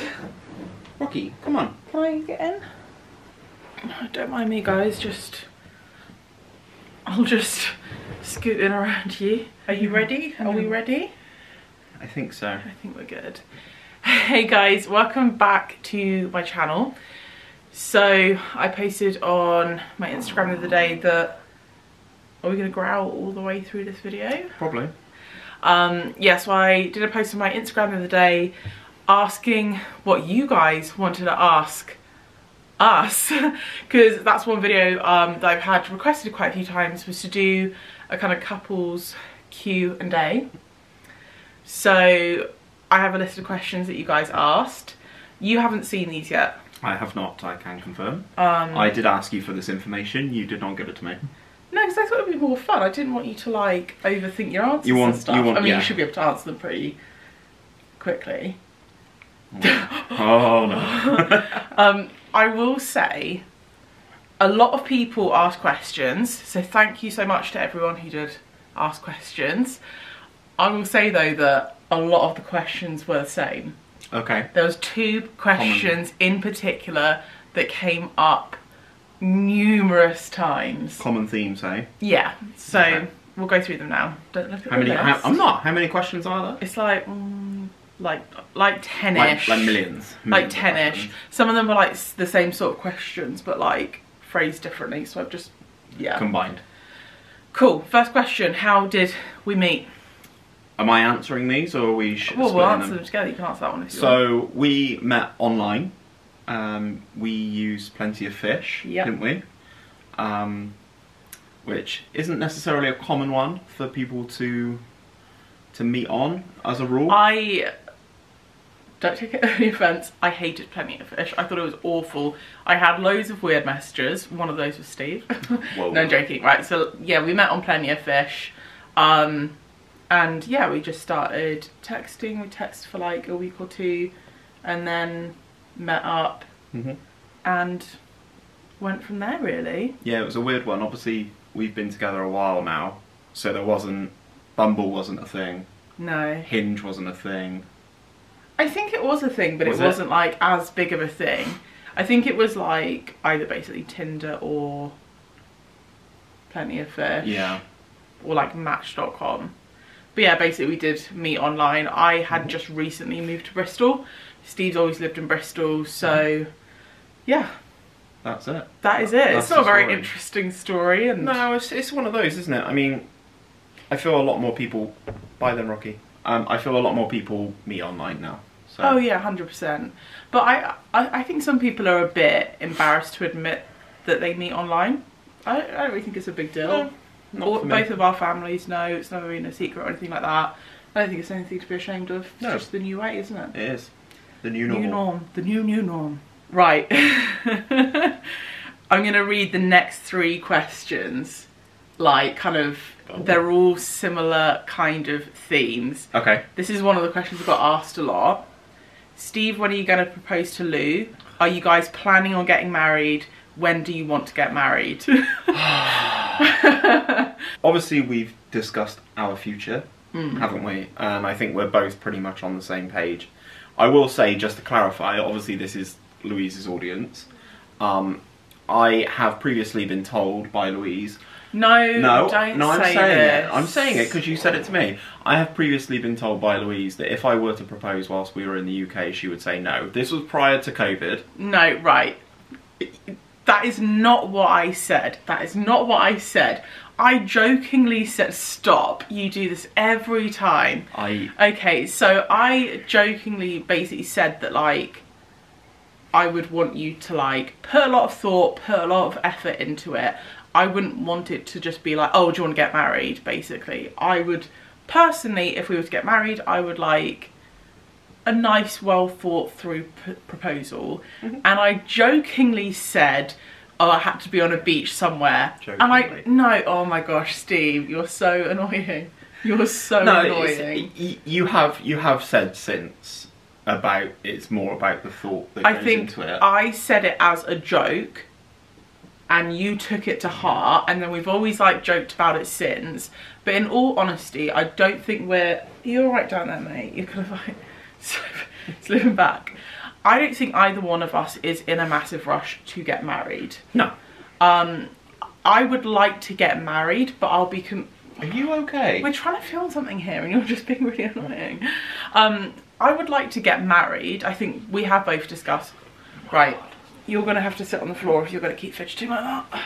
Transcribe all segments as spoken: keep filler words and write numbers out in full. right. Rocky, come on. Can I get in? No, don't mind me, guys. Just... I'll just scoot in around you. Are you ready? Are we ready? I think so. I think we're good. Hey guys, welcome back to my channel. So, I posted on my Instagram the other day that... Are we going to growl all the way through this video? Probably. Um, yeah, so I did a post on my Instagram the other day asking what you guys wanted to ask us, because that's one video um, that I've had requested quite a few times, was to do a kind of couples Q and A. So I have a list of questions that you guys asked. You haven't seen these yet. I have not, I can confirm. Um, I did ask you for this information, you did not give it to me. No, because I thought it would be more fun. I didn't want you to like overthink your answers you want, and stuff. You want, I mean, yeah. You should be able to answer them pretty quickly. Oh no. um, I will say a lot of people ask questions, so thank you so much to everyone who did ask questions. I will say though that a lot of the questions were the same. Okay. There was two questions Common. in particular that came up numerous times. Common themes, eh? Yeah. So okay. We'll go through them now. Don't look at how many how, I'm not. How many questions are there? It's like um, like like ten-ish. Like, like millions. Like ten-ish. Some of them were like the same sort of questions, but like phrased differently. So I've just yeah combined. Cool. First question: how did we meet? Am I answering these, or are we? Well, we'll answer them? them together. You can answer that one. If so you want. We met online. Um, we used Plenty of Fish, yep. didn't we? Um, which isn't necessarily a common one for people to to meet on, as a rule. I don't take any offence. I hated Plenty of Fish. I thought it was awful. I had loads of weird messages. One of those was Steve. No, I'm joking. Right. So yeah, we met on Plenty of Fish, um, and yeah, we just started texting. We texted for like a week or two, and then met up mm-hmm. and went from there, really. Yeah, it was a weird one. Obviously, we've been together a while now, so there wasn't... Bumble wasn't a thing. No. Hinge wasn't a thing. I think it was a thing, but was it wasn't, it? like, as big of a thing. I think it was, like, either basically Tinder or Plenty of Fish. Yeah. Or, like, Match dot com. But yeah, basically we did meet online. I had just recently moved to Bristol. Steve's always lived in Bristol, so yeah. That's it. That is it. That's it's not a very story. interesting story. And no, it's, it's one of those, isn't it? I mean, I feel a lot more people... Bye then, Rocky. Um, I feel a lot more people meet online now. So. Oh yeah, one hundred percent. But I, I, I think some people are a bit embarrassed to admit that they meet online. I, I don't really think it's a big deal. No. All, both of our families know, it's never been a secret or anything like that. I don't think it's anything to be ashamed of. It's no. just the new way, isn't it? It is. The new norm. New norm. The new, new norm. Right. I'm going to read the next three questions. Like, kind of, oh. they're all similar kind of themes. Okay. This is one of the questions I got asked a lot. Steve, when are you going to propose to Lou? Are you guys planning on getting married? When do you want to get married? Obviously we've discussed our future, mm. haven't we? And I think we're both pretty much on the same page. I will say, just to clarify, obviously this is Louise's audience. Um, I have previously been told by Louise... No, no don't no, I'm say saying this. it. I'm saying it because you said it to me. I have previously been told by Louise that if I were to propose whilst we were in the U K, she would say no. This was prior to COVID. No, right. That is not what I said. That is not what I said. I jokingly said, stop. You do this every time. I... Okay, so I jokingly basically said that, like, I would want you to, like, put a lot of thought, put a lot of effort into it. I wouldn't want it to just be like, oh, do you want to get married, basically. I would, personally, if we were to get married, I would, like, a nice, well thought through p proposal, mm-hmm. and I jokingly said, "Oh, I had to be on a beach somewhere." Jokingly. And I no, oh my gosh, Steve, you're so annoying. You're so no, annoying. You have you have said since about it's more about the thought that I goes think into it. I said it as a joke, and you took it to heart, and then we've always like joked about it since. But in all honesty, I don't think we're. You're right down there, mate. You're kind of like. It's living back. I don't think either one of us is in a massive rush to get married. No. Um, I would like to get married, but I'll be... Com Are you okay? We're trying to film something here and you're just being really annoying. Um, I would like to get married. I think we have both discussed. Right, you're going to have to sit on the floor if you're going to keep fidgeting like that.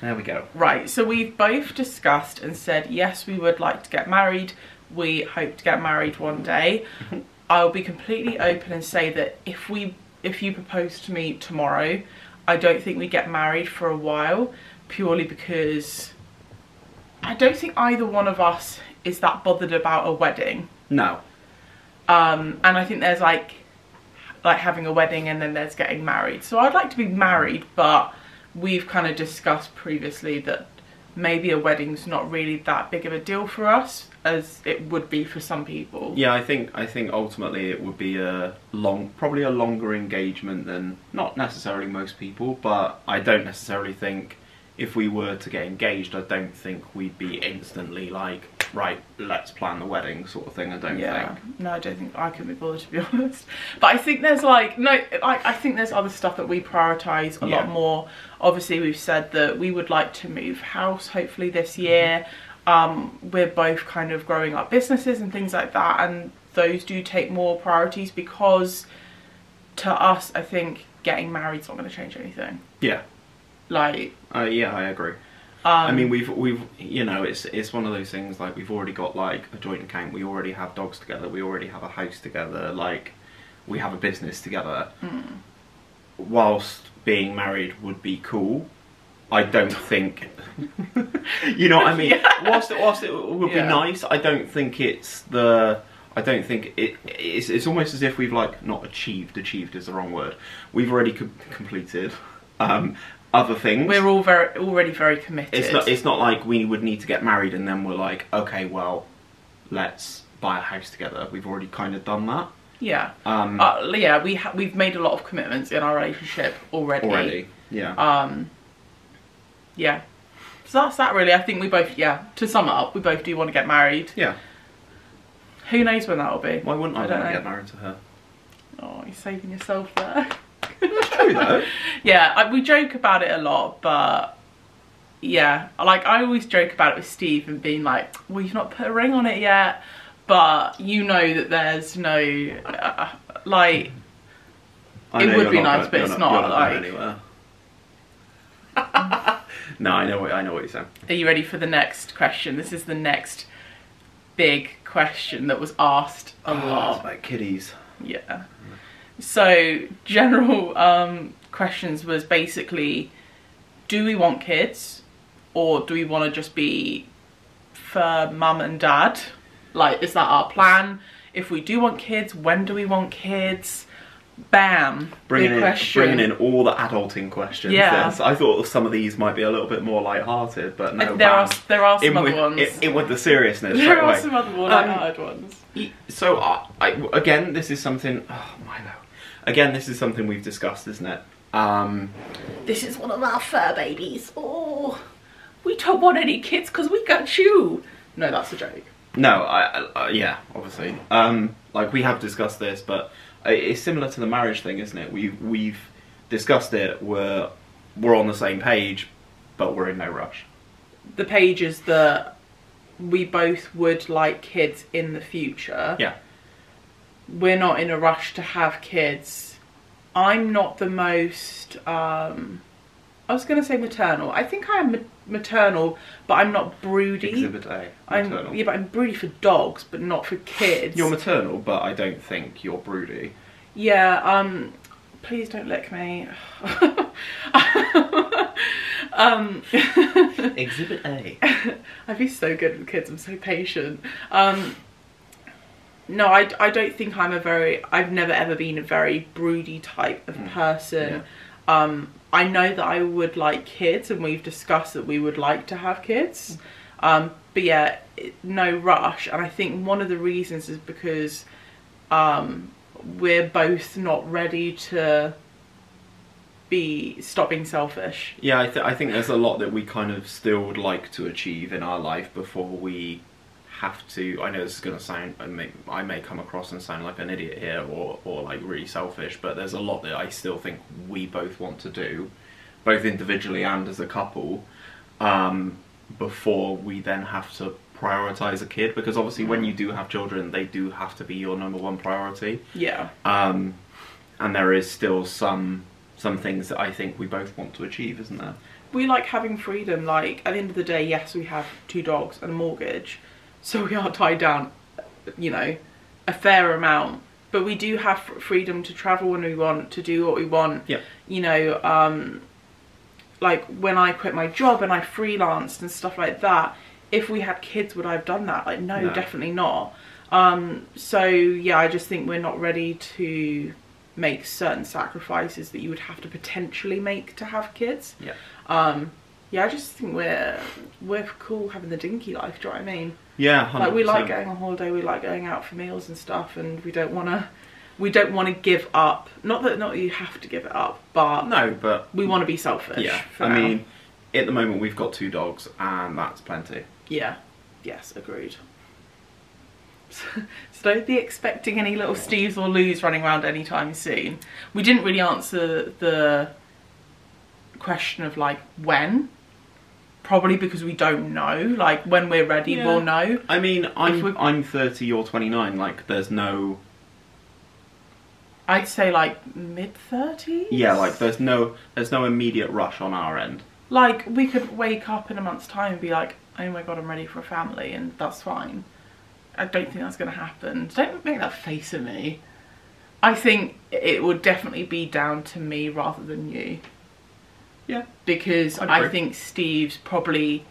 There we go. Right, so we've both discussed and said, yes, we would like to get married. We hope to get married one day. I'll be completely open and say that if we, if you propose to me tomorrow, I don't think we get married for a while, purely because I don't think either one of us is that bothered about a wedding. No. Um, and I think there's like, like having a wedding and then there's getting married. So I'd like to be married, but we've kind of discussed previously that maybe a wedding's not really that big of a deal for us as it would be for some people. Yeah, I think I think ultimately it would be a long, probably a longer engagement than not necessarily most people, but I don't necessarily think if we were to get engaged, I don't think we'd be instantly like, right, let's plan the wedding sort of thing. I don't yeah. think. No, I don't think I can be bothered, to be honest. But I think there's like, no, I, I think there's other stuff that we prioritise a yeah. lot more. Obviously, we've said that we would like to move house, hopefully this year. Um, we're both kind of growing our businesses and things like that. And those do take more priorities because to us, I think getting married's not going to change anything. Yeah. Like. Uh, yeah, I agree. Um, I mean, we've, we've, you know, it's it's one of those things, like, we've already got, like, a joint account, we already have dogs together, we already have a house together, like, we have a business together. Mm. Whilst being married would be cool, I don't think, you know what I mean? Yeah. Whilst, whilst it would yeah. be nice, I don't think it's the, I don't think, it. it's, it's almost as if we've, like, not achieved, achieved is the wrong word. We've already com completed, um... other things. We're all very already very committed. It's not, it's not like we would need to get married and then we're like, okay, well, let's buy a house together. We've already kind of done that. Yeah. Um. Uh, yeah, we ha we've made a lot of commitments in our relationship already. Already. Yeah. Um. Yeah. So that's that really. I think we both. Yeah. To sum it up, we both do want to get married. Yeah. Who knows when that will be? Why wouldn't I, I don't want to get married to her? Oh, you're saving yourself there. It's true though. Yeah, I, we joke about it a lot, but yeah, like I always joke about it with Steve and being like, well, you've not put a ring on it yet, but you know that there's no uh, like I it would be nice going, but it's not, not like anywhere. No, I know what I know what you're saying. Are you ready for the next question? This is the next big question that was asked a oh, lot about kiddies. Yeah. So general um, questions was basically, do we want kids or do we want to just be for mum and dad? Like, is that our plan? If we do want kids, when do we want kids? Bam. Bringing, in, bringing in all the adulting questions. Yeah. So I thought some of these might be a little bit more lighthearted, but no. There bam. are there are some in other with, ones. It, it with the seriousness. There right are away. some other more lighthearted um, ones. So uh, I, again, this is something. Oh Milo. Again, this is something we've discussed, isn't it? Um, this is one of our fur babies. Oh, we don't want any kids because we got you. No, that's a joke. No, I, I yeah, obviously. Um, like we have discussed this, but it's similar to the marriage thing, isn't it? We've we've discussed it. We're we're on the same page, but we're in no rush. The page is that we both would like kids in the future. Yeah. We're not in a rush to have kids. I'm not the most, um, I was going to say maternal. I think I am ma maternal, but I'm not broody. Exhibit A, maternal. I'm, yeah, but I'm broody for dogs, but not for kids. You're maternal, but I don't think you're broody. Yeah, um, please don't lick me. um, Exhibit A. I'd be so good with kids, I'm so patient. Um... No, I, I don't think I'm a very... I've never ever been a very broody type of person. Yeah. Um, I know that I would like kids and we've discussed that we would like to have kids. Um, but yeah, no rush. And I think one of the reasons is because um, we're both not ready to be... stop being selfish. Yeah, I, th I think there's a lot that we kind of still would like to achieve in our life before we... have to, I know this is going to sound, I may, I may come across and sound like an idiot here, or, or like really selfish, but there's a lot that I still think we both want to do, both individually and as a couple, um, before we then have to prioritise a kid, because obviously when you do have children, they do have to be your number one priority. Yeah. Um, and there is still some some things that I think we both want to achieve, isn't there? We like having freedom. Like, at the end of the day, yes, we have two dogs and a mortgage, so we are tied down, you know, a fair amount, but we do have freedom to travel when we want, to do what we want. Yeah. You know, um, like when I quit my job and I freelanced and stuff like that, if we had kids, would I have done that? Like, no, no. Definitely not. Um, so, yeah, I just think we're not ready to make certain sacrifices that you would have to potentially make to have kids. Yeah. Um, yeah, I just think we're we're cool having the dinky life, do you know what I mean? Yeah, one hundred percent. Like, we like going on holiday, we like going out for meals and stuff, and we don't wanna we don't wanna give up. Not that not that you have to give it up, but no, but we wanna be selfish. Yeah. For I now. mean, at the moment we've got two dogs and that's plenty. Yeah. Yes, agreed. So don't be expecting any little Steves or Lou's running around anytime soon. We didn't really answer the question of like when, probably because we don't know. Like, when we're ready, yeah, we'll know. I mean, I'm I'm thirty, you're twenty-nine. Like, there's no. I'd say like mid thirties. Yeah, like there's no there's no immediate rush on our end. Like, we could wake up in a month's time and be like, oh my god, I'm ready for a family, and that's fine. I don't think that's going to happen. Don't make that face at me. I think it would definitely be down to me rather than you. Yeah. Because I think Steve's probably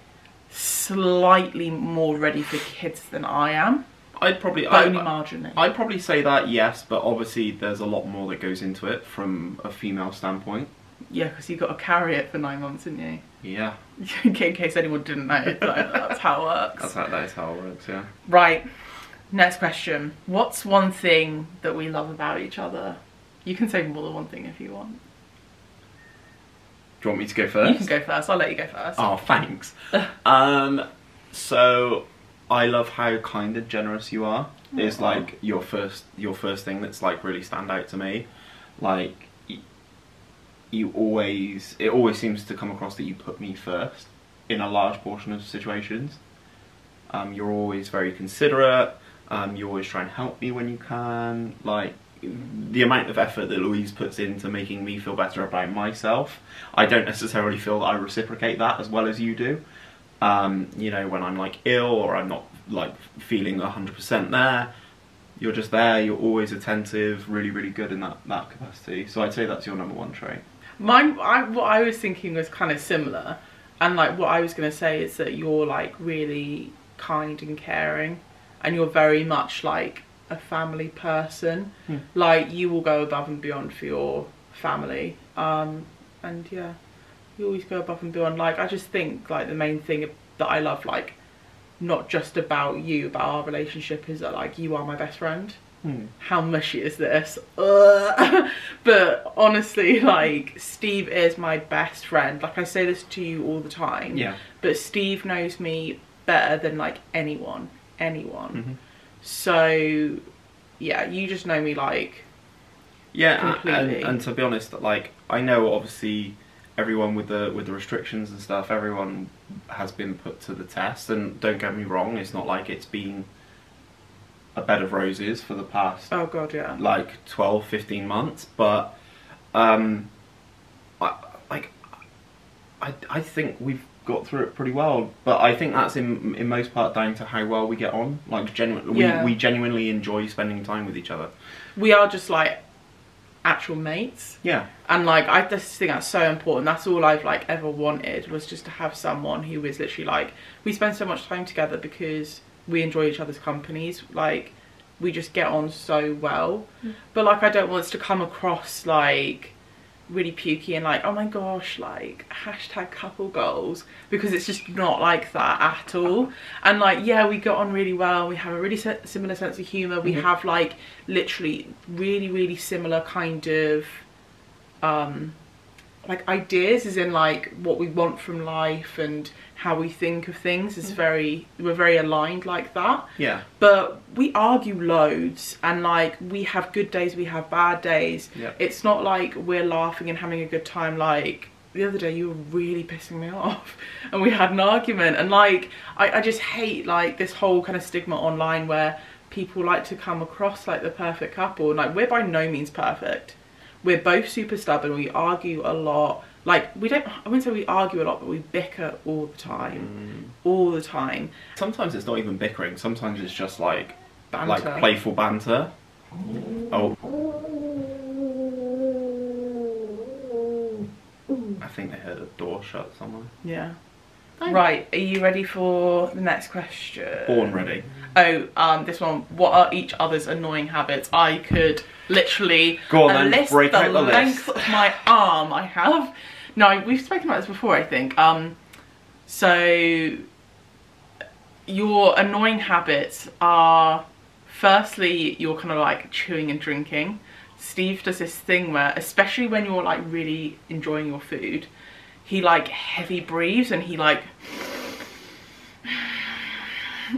slightly more ready for kids than I am. I'd probably... But only marginally. I'd probably say that, yes, but obviously there's a lot more that goes into it from a female standpoint. Yeah, because you got to carry it for nine months, didn't you? Yeah. In case anyone didn't know, like, that's how it works. That's how, that's how it works, yeah. Right, next question. What's one thing that we love about each other? You can say more than one thing if you want. Do you want me to go first? You can go first, I'll let you go first. Oh, thanks. um, so, I love how kind and generous you are. Aww. It's like your first, your first thing that's like really stand out to me. Like, you always, it always seems to come across that you put me first in a large portion of situations. Um, you're always very considerate, um, you always try and help me when you can. Like, the amount of effort that Louise puts into making me feel better about myself, I don't necessarily feel that I reciprocate that as well as you do. Um, you know, when I'm like ill or I'm not like feeling one hundred percent there, you're just there, you're always attentive, really, really good in that, that capacity. So I'd say that's your number one trait. Mine, I, what I was thinking was kind of similar, and like what I was going to say is that you're like really kind and caring, and you're very much like a family person. Hmm. Like, you will go above and beyond for your family, um, and yeah, you always go above and beyond. Like, I just think like the main thing that I love, like, not just about you, about our relationship, is that like you are my best friend. Hmm. How mushy is this? Uh, but honestly, like, Steve is my best friend. Like, I say this to you all the time. Yeah. But Steve knows me better than like anyone, anyone. Mm-hmm. So, yeah, you just know me like. Yeah, completely. And, and to be honest, like, I know obviously everyone with the with the restrictions and stuff, everyone has been put to the test. And don't get me wrong, it's not like it's been a bed of roses for the past, oh god, yeah, like twelve, fifteen months, but um, I, like, I, I think we've got through it pretty well, but I think that's in in most part down to how well we get on. Like, genuinely, yeah, we, we genuinely enjoy spending time with each other. We are just like actual mates. Yeah. And like, I just think that's so important. That's all I've like ever wanted, was just to have someone who is literally like, we spend so much time together because we enjoy each other's companies. Like, we just get on so well. Mm. But like, I don't want us to come across like really pukey and like, oh my gosh, like hashtag couple goals, because it's just not like that at all. And like, yeah, we get on really well, we have a really se similar sense of humour, we mm-hmm. have like literally really really similar kind of um like ideas, as in like what we want from life and how we think of things is very, we're very aligned like that. Yeah. But we argue loads, and like we have good days, we have bad days. Yeah. It's not like we're laughing and having a good time. Like the other day you were really pissing me off and we had an argument, and like I, I just hate like this whole kind of stigma online where people like to come across like the perfect couple, and like we're by no means perfect. We're both super stubborn, we argue a lot. Like, we don't, I wouldn't say we argue a lot, but we bicker all the time. Mm. All the time. Sometimes it's not even bickering, sometimes it's just like, banter. Like playful banter. Oh. I think they heard a door shut somewhere. Yeah. Right, are you ready for the next question? Born ready. Oh, um, this one. What are each other's annoying habits? I could literally Go on, list break the, out the length list. of my arm. I have. No, we've spoken about this before, I think. Um, so, your annoying habits are, firstly, you're kind of like chewing and drinking. Steve does this thing where, especially when you're like really enjoying your food, he like heavy breathes and he like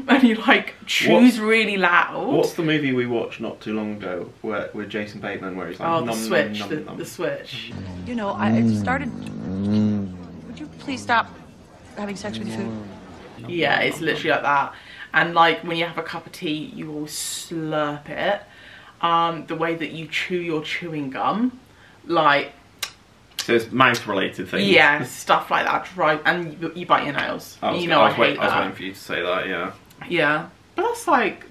and he like chews what's, really loud. What's the movie we watched not too long ago where with Jason Bateman where he's like oh, num, the switch, num, num, the, num. the switch. You know, I started. Would you please stop having sex with your food? Yeah, it's literally like that. And like when you have a cup of tea, you will slurp it. Um, the way that you chew your chewing gum, like. So it's mouth-related things. Yeah, stuff like that. Right, and you, you bite your nails. I was, you know, I, was I hate wait, that. I was waiting for you to say that. Yeah. Yeah, but that's like,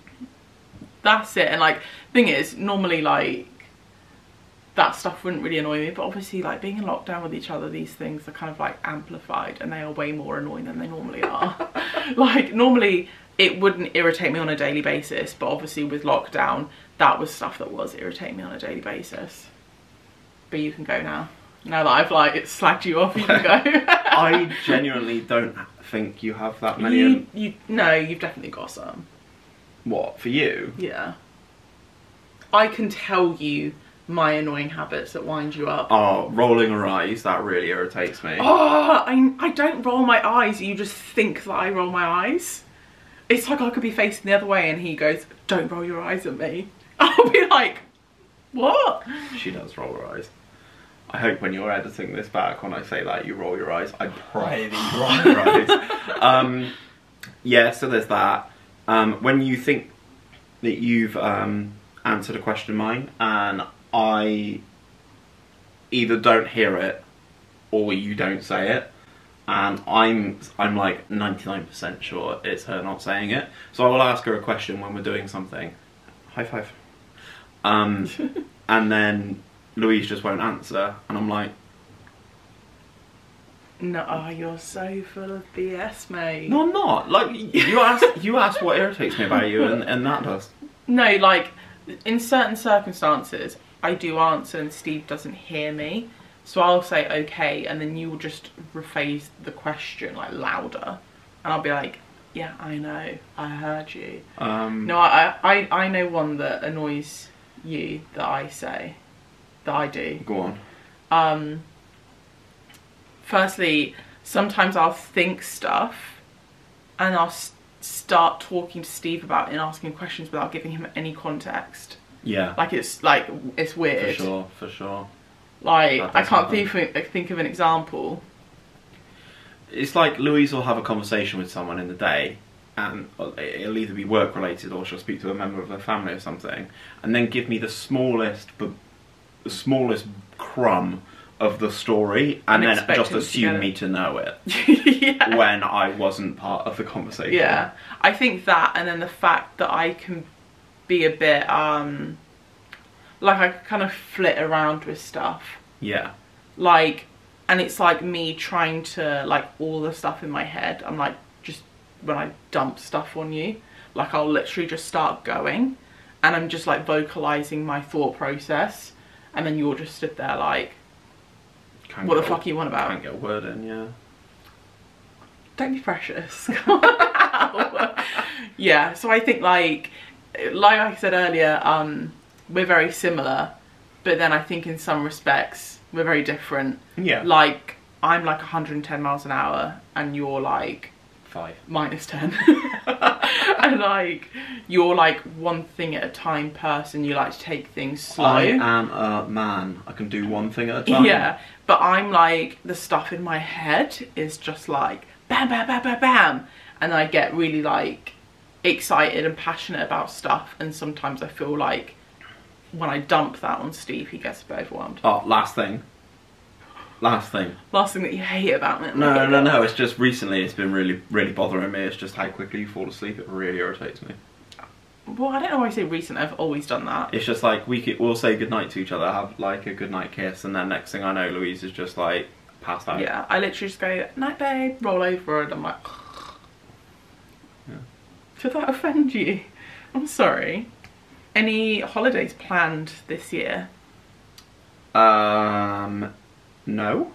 that's it. And like, thing is, normally like, that stuff wouldn't really annoy me. But obviously, like being in lockdown with each other, these things are kind of like amplified, and they are way more annoying than they normally are. Like normally, it wouldn't irritate me on a daily basis, but obviously with lockdown, that was stuff that was irritating me on a daily basis. But you can go now. Now that I've like slagged you off, you can go. I genuinely don't think you have that many. You, you no, you've definitely got some. What, for you? Yeah. I can tell you my annoying habits that wind you up. Oh, rolling your eyes, that really irritates me. Oh, I, I don't roll my eyes. You just think that I roll my eyes. It's like I could be facing the other way and he goes, "Don't roll your eyes at me." I'll be like, "What?" She does roll her eyes. I hope when you're editing this back, when I say that, you roll your eyes. I pray that you roll your eyes. Um, yeah, so there's that. Um, when you think that you've um, answered a question of mine, and I either don't hear it, or you don't say it, and I'm, I'm like ninety-nine percent sure it's her not saying it. So I will ask her a question when we're doing something. High five. Um, and then... Louise just won't answer, and I'm like... No, oh, you're so full of B S, mate. No, I'm not. Like, you ask, you ask what irritates me about you, and, and that does. No, like, in certain circumstances, I do answer and Steve doesn't hear me, so I'll say okay, and then you'll just rephrase the question, like, louder, and I'll be like, yeah, I know, I heard you. Um, no, I, I, I know one that annoys you that I say. That I do. Go on. Um, firstly, sometimes I'll think stuff and I'll st start talking to Steve about it and asking questions without giving him any context. Yeah. Like it's like it's weird. For sure, for sure. Like I can't think of, think of an example. It's like Louise will have a conversation with someone in the day, and it'll either be work related or she'll speak to a member of her family or something, and then give me the smallest but the smallest crumb of the story and then just assume me to know it. Yeah. When I wasn't part of the conversation. Yeah, I think that, and then the fact that I can be a bit um like I kind of flit around with stuff. Yeah, like, and it's like me trying to like all the stuff in my head. I'm like, just when I dump stuff on you, like I'll literally just start going and I'm just like vocalizing my thought process. And then you're just stood there like, can't what the fuck a, you want about? Can't get a word in, yeah. Don't be precious. Yeah, so I think like, like I said earlier, um, we're very similar, but then I think in some respects we're very different. Yeah. Like, I'm like a hundred and ten miles an hour and you're like... Five. minus ten. And like, you're like one thing at a time person. You like to take things slow. I am a man. I can do one thing at a time. Yeah. But I'm like, the stuff in my head is just like, bam, bam, bam, bam, bam. And I get really like excited and passionate about stuff. And sometimes I feel like when I dump that on Steve, he gets a bit overwhelmed. Oh, last thing. Last thing. Last thing that you hate about me. No, no, no, no. It's just recently it's been really, really bothering me. It's just how quickly you fall asleep. It really irritates me. Well, I don't know why I say recent. I've always done that. It's just like, we could, we'll say goodnight to each other, have like a goodnight kiss, and then next thing I know, Louise is just like, passed out. Yeah, I literally just go, night babe, roll over, and I'm like... Yeah. Did that offend you? I'm sorry. Any holidays planned this year? Um... No,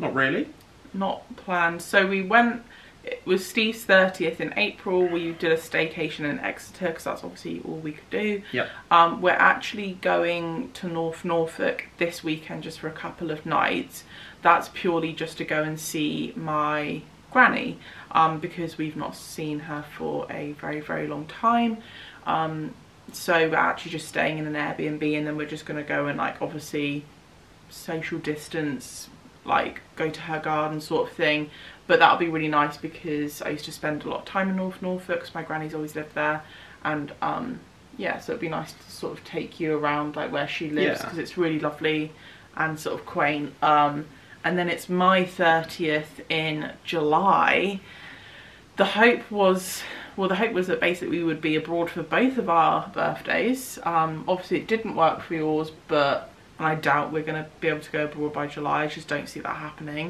not really. Not planned. So we went, it was Steve's thirtieth in April. We did a staycation in Exeter because that's obviously all we could do. Yep. Um, we're actually going to North Norfolk this weekend just for a couple of nights. That's purely just to go and see my granny um, because we've not seen her for a very, very long time. Um, so we're actually just staying in an Airbnb, and then we're just going to go and like obviously... social distance, like go to her garden sort of thing. But that'll be really nice because I used to spend a lot of time in North Norfolk because my granny's always lived there, and um yeah, so it'd be nice to sort of take you around like where she lives because yeah. It's really lovely and sort of quaint. Um and then it's my thirtieth in July. The hope was, well, the hope was that basically we would be abroad for both of our birthdays. Um obviously it didn't work for yours, but and I doubt we're going to be able to go abroad by July. I just don't see that happening.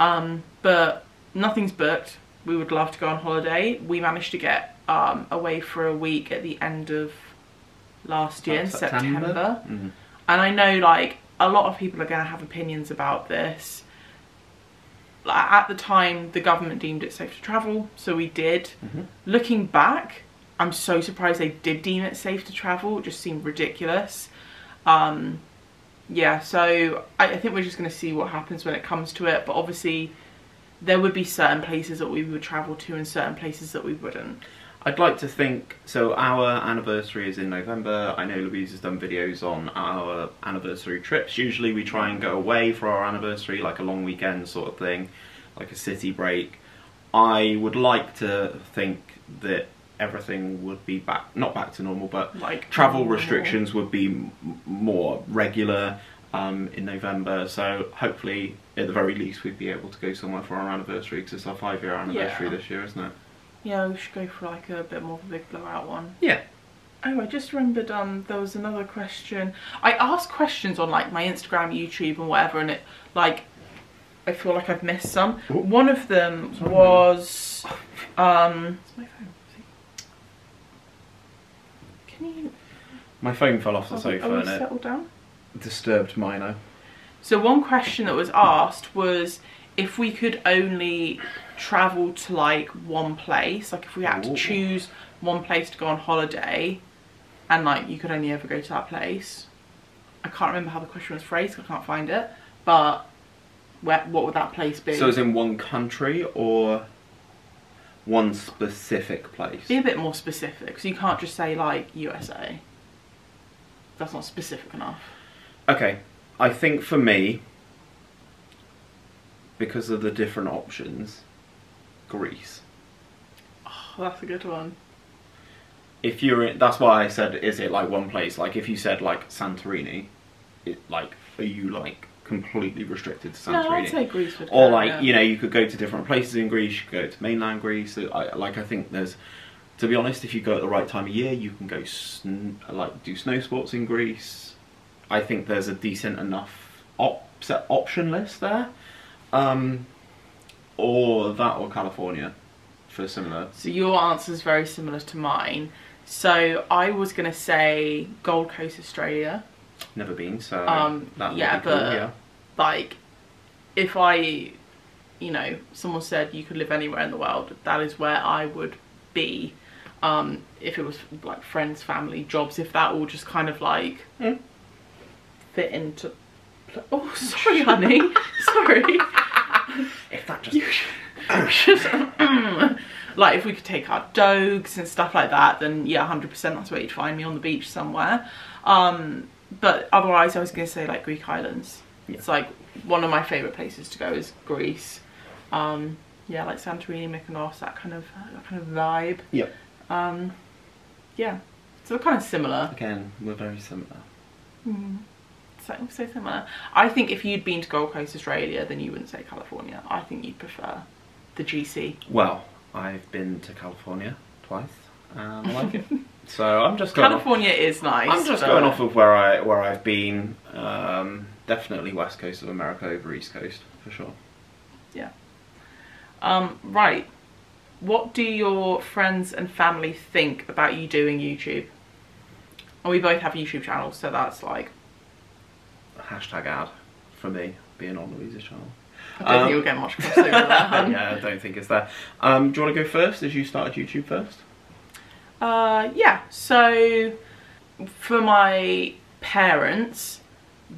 Um, but nothing's booked. We would love to go on holiday. We managed to get um, away for a week at the end of last year, in September. September. Mm-hmm. And I know like a lot of people are going to have opinions about this. At the time, the government deemed it safe to travel, so we did. Mm-hmm. Looking back, I'm so surprised they did deem it safe to travel. It just seemed ridiculous. Um... Yeah, so I, I think we're just going to see what happens when it comes to it. But obviously, there would be certain places that we would travel to and certain places that we wouldn't. I'd like to think, so our anniversary is in November. I know Louise has done videos on our anniversary trips. Usually we try and go away for our anniversary, like a long weekend sort of thing, like a city break. I would like to think that everything would be back, not back to normal, but like travel normal. Restrictions would be m more regular um, in November. So hopefully, at the very least, we'd be able to go somewhere for our anniversary because it's our five-year anniversary yeah. this year, isn't it? Yeah, we should go for like a bit more of a big blowout one. Yeah. Oh, I just remembered um, there was another question. I asked questions on like my Instagram, YouTube, and whatever, and it like I feel like I've missed some. Ooh. One of them Sorry. was um. It's my phone. You... My phone fell off the sofa and it down? disturbed minor. So one question that was asked was if we could only travel to like one place, like if we had Ooh. to choose one place to go on holiday and like you could only ever go to that place. I can't remember how the question was phrased, I can't find it, but where, what would that place be? So it's in one country or... one specific place. Be a bit more specific, so you can't just say like U S A. That's not specific enough. Okay, I think for me, because of the different options, Greece. Oh, that's a good one. If you're in, that's why I said, is it like one place? Like if you said like Santorini, it like are you like completely restricted to Santorini? No, I'd say Greece would go, or like yeah. you know, you could go to different places in Greece. You could go to mainland Greece. So I, like I think there's, to be honest, if you go at the right time of year, you can go sn like do snow sports in Greece. I think there's a decent enough op set option list there, um, or that or California, for similar. So your answer is very similar to mine. So I was gonna say Gold Coast, Australia. Never been, so um, that yeah, would be cool, but yeah. like, if I, you know, someone said you could live anywhere in the world, that is where I would be. Um, if it was like friends, family, jobs, if that all just kind of like mm. fit into Oh, sorry, honey. Sorry. If that just... just like, if we could take our dogs and stuff like that, then yeah, one hundred percent that's where you'd find me, on the beach somewhere. Um, but otherwise, I was going to say, like, Greek islands. Yeah. It's like one of my favourite places to go is Greece. Um, yeah, like Santorini, Mykonos, that kind of that kind of vibe. Yeah. Um, yeah. So we're kind of similar. Again, we're very similar. Mm. So, so similar. I think if you'd been to Gold Coast, Australia, then you wouldn't say California. I think you'd prefer the G C. Well, I've been to California twice. Um, I like it. So I'm just going California off. is nice. I'm just going off of where I where I've been. Um, definitely west coast of America over east coast for sure. Yeah. Um, right. What do your friends and family think about you doing YouTube? And we both have YouTube channels, so that's like hashtag ad for me being on Louise's channel. I don't um, think you'll get much crossover there. Yeah, I don't think it's there. Um, do you want to go first? As you started YouTube first? Uh, yeah. So for my parents,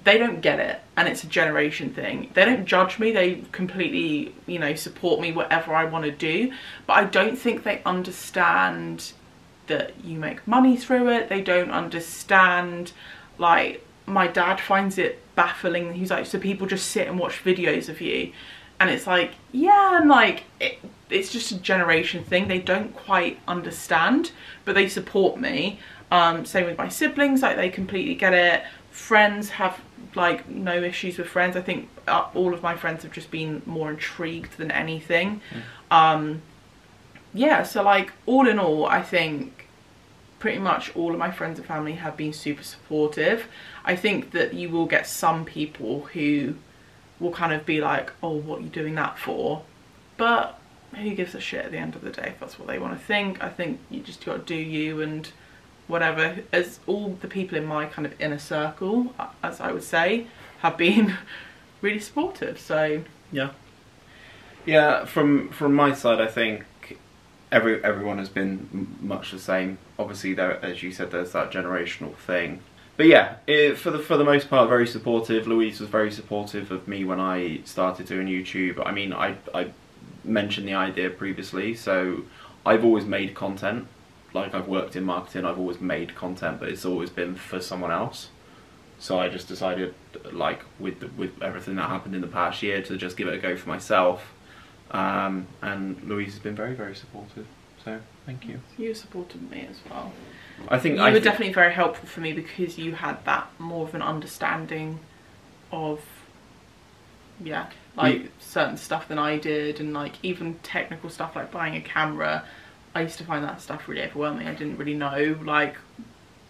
they don't get it, and it's a generation thing. They don't judge me. They completely, you know, support me whatever I want to do. But I don't think they understand that you make money through it. They don't understand, like, my dad finds it baffling. He's like, so people just sit and watch videos of you? And it's like, yeah, and like, it, it's just a generation thing. They don't quite understand, but they support me. Um, same with my siblings, like they completely get it. Friends have like no issues with friends. I think uh, all of my friends have just been more intrigued than anything. Mm. Um, yeah, so like all in all, I think pretty much all of my friends and family have been super supportive. I think that you will get some people who will kind of be like, oh, what are you doing that for? But who gives a shit at the end of the day if that's what they want to think? I think you just got to do you and whatever. As all the people in my kind of inner circle, as I would say, have been really supportive. So yeah, yeah. From from my side, I think every everyone has been much the same. Obviously, there, as you said, there's that generational thing. But yeah, it, for the for the most part, very supportive. Louise was very supportive of me when I started doing YouTube. I mean, I I mentioned the idea previously, so I've always made content. Like, I've worked in marketing, I've always made content, but it's always been for someone else. So I just decided, like, with the, with everything that happened in the past year, to just give it a go for myself. Um, and Louise has been very, very supportive. So thank you. You supported me as well. I think you I were th definitely very helpful for me because you had that more of an understanding of, yeah, like you, certain stuff than I did, and like even technical stuff like buying a camera. I used to find that stuff really overwhelming. I didn't really know like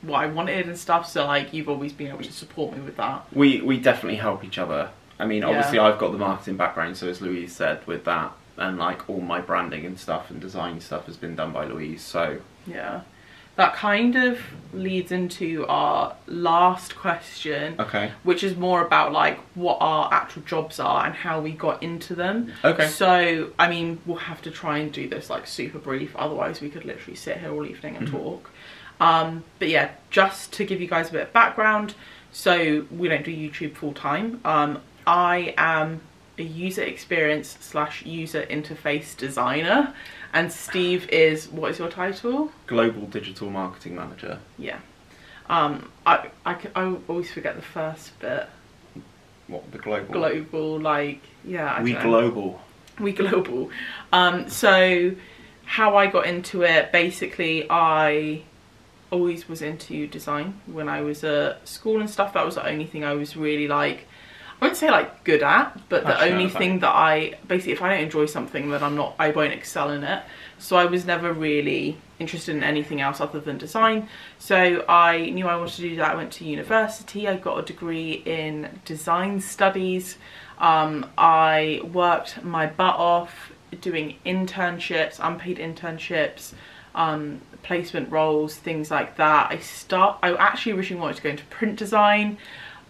what I wanted and stuff, so like you've always been able to support me with that. We we definitely help each other. I mean, obviously yeah. I've got the marketing background, so as Louise said with that, and like all my branding and stuff and design stuff has been done by Louise, so yeah. That kind of leads into our last question, okay, which is more about like what our actual jobs are and how we got into them. Okay. So, I mean, we'll have to try and do this like super brief, otherwise we could literally sit here all evening and mm-hmm. talk. Um, but yeah, just to give you guys a bit of background, so we don't do YouTube full time. Um, I am a user experience slash user interface designer, and Steve is, what is your title? Global Digital Marketing Manager. Yeah. Um, I, I, I always forget the first bit. What, the global? Global, like, yeah. I we don't know. global. We global. Um, so how I got into it, basically I always was into design when I was at school and stuff. That was the only thing I was really like, I wouldn't say like good at, but the only thing that I, basically if I don't enjoy something then I'm not, I won't excel in it. So I was never really interested in anything else other than design. So I knew I wanted to do that. I went to university, I got a degree in design studies. Um, I worked my butt off doing internships, unpaid internships, um, placement roles, things like that. I start, I actually originally wanted to go into print design,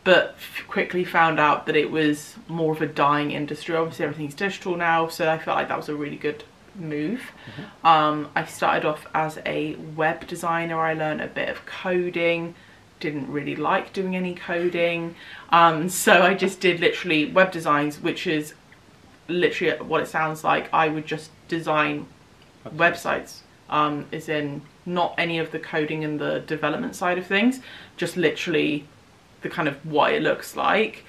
but quickly found out that it was more of a dying industry. Obviously everything's digital now, so I felt like that was a really good move. Mm-hmm. um, I started off as a web designer. I learned a bit of coding, didn't really like doing any coding, um, so I just did literally web designs, which is literally what it sounds like. I would just design websites, um, as in not any of the coding and the development side of things, just literally the kind of what it looks like.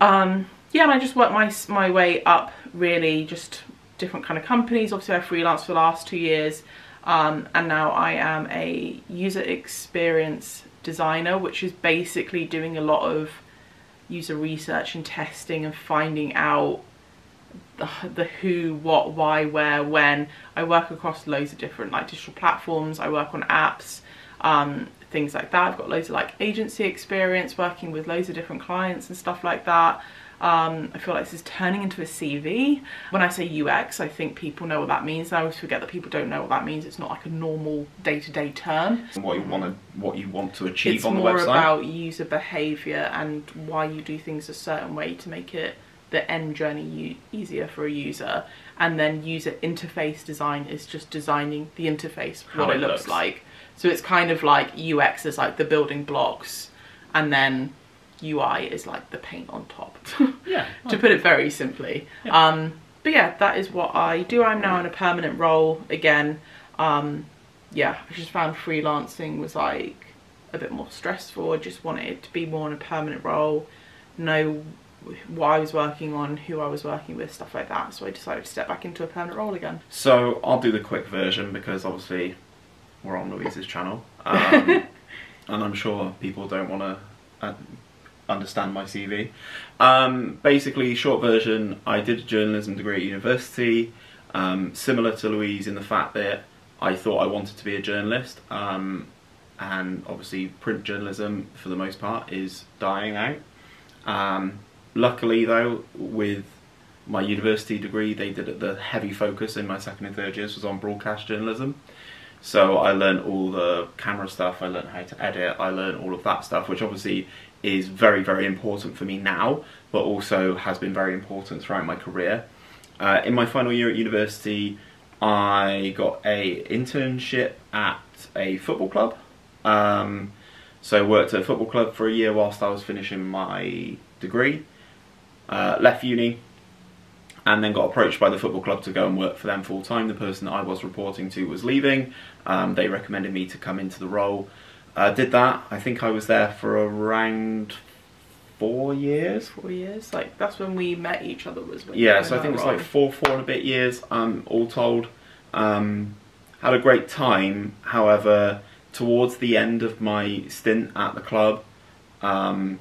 Um, yeah, and I just worked my, my way up, really, just different kind of companies. Obviously I freelanced for the last two years um, and now I am a user experience designer, which is basically doing a lot of user research and testing and finding out the, the who, what, why, where, when. I work across loads of different like digital platforms. I work on apps, um, things like that. I've got loads of like agency experience, working with loads of different clients and stuff like that. Um, I feel like this is turning into a C V. When I say U X, I think people know what that means. I always forget that people don't know what that means. It's not like a normal day-to-day term. What you want to, what you want to achieve it's on the website. It's more about user behaviour and why you do things a certain way to make it the end journey easier for a user. And then user interface design is just designing the interface, what it, it looks like. So it's kind of like U X is like the building blocks, and then U I is like the paint on top. Yeah. To put it very simply. Yeah. Um, but yeah, that is what I do. I'm now in a permanent role again. Um, yeah, I just found freelancing was like a bit more stressful. I just wanted it to be more in a permanent role, know what I was working on, who I was working with, stuff like that. So I decided to step back into a permanent role again. So I'll do the quick version because obviously we're on Louise's channel. Um, and I'm sure people don't want to uh, understand my C V. Um, basically, short version, I did a journalism degree at university, um, similar to Louise in the fact that I thought I wanted to be a journalist, um, and obviously print journalism for the most part is dying out. Um, luckily though, with my university degree, they did the heavy focus in my second and third years was on broadcast journalism. So I learned all the camera stuff, I learned how to edit, I learned all of that stuff, which obviously is very, very important for me now, but also has been very important throughout my career. Uh, in my final year at university, I got a internship at a football club. Um, so I worked at a football club for a year whilst I was finishing my degree, uh, left uni, and then got approached by the football club to go and work for them full time. The person that I was reporting to was leaving. Um, they recommended me to come into the role. I uh, did that. I think I was there for around four years. Four years? Like, that's when we met each other, was when Yeah, so I think it was like four, four and a bit years, um, all told. Um, had a great time. However, towards the end of my stint at the club, um,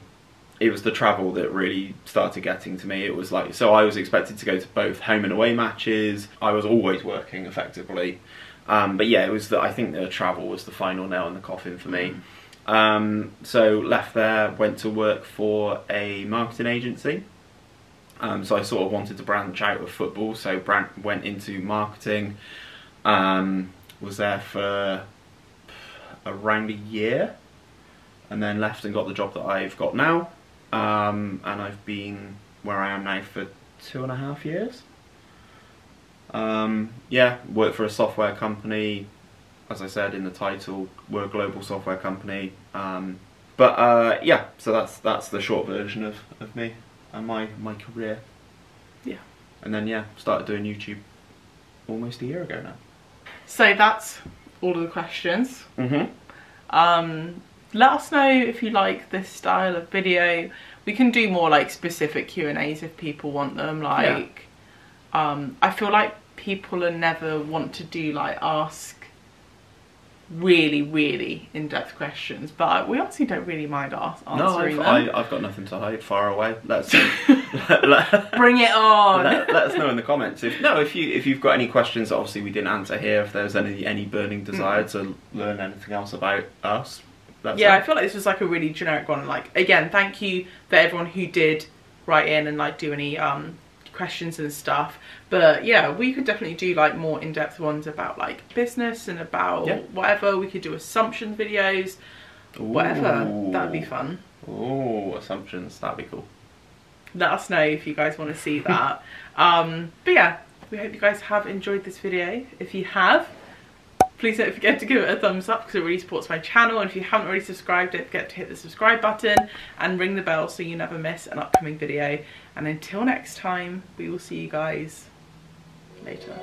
it was the travel that really started getting to me. It was like, so I was expected to go to both home and away matches. I was always working, effectively. Um, but yeah, it was the, I think the travel was the final nail in the coffin for me. Mm. Um, so left there, went to work for a marketing agency. Um, so I sort of wanted to branch out of football, so branch, went into marketing. Um, was there for around a year, and then left and got the job that I've got now. Um, and I've been where I am now for two and a half years. Um, yeah, worked for a software company, as I said in the title, we're a global software company. Um, but uh, yeah, so that's that's the short version of, of me and my, my career. Yeah. And then yeah, started doing YouTube almost a year ago now. So that's all of the questions. Mm-hmm. Um, let us know if you like this style of video. We can do more like specific Q and A's if people want them. Like, yeah. um, I feel like people are never want to do like ask really, really in-depth questions, but we honestly don't really mind ask answering no, I've, them. I, I've got nothing to hide. Far away. Let's let, let, bring it on. Let, let us know in the comments. If no, if you if you've got any questions that obviously we didn't answer here, if there's any any burning desire mm. to learn anything else about us. That's yeah, it. I feel like this was like a really generic one. Like, again, thank you for everyone who did write in and like do any um, questions and stuff. But yeah, we could definitely do like more in-depth ones about like business and about yeah. whatever. We could do assumption videos, Ooh. whatever. That'd be fun. Oh, assumptions, that'd be cool. Let us know if you guys want to see that. um, but yeah, we hope you guys have enjoyed this video. If you have, Please don't forget to give it a thumbs up because it really supports my channel, and if you haven't already subscribed, don't forget to hit the subscribe button and ring the bell so you never miss an upcoming video. And until next time, we will see you guys later.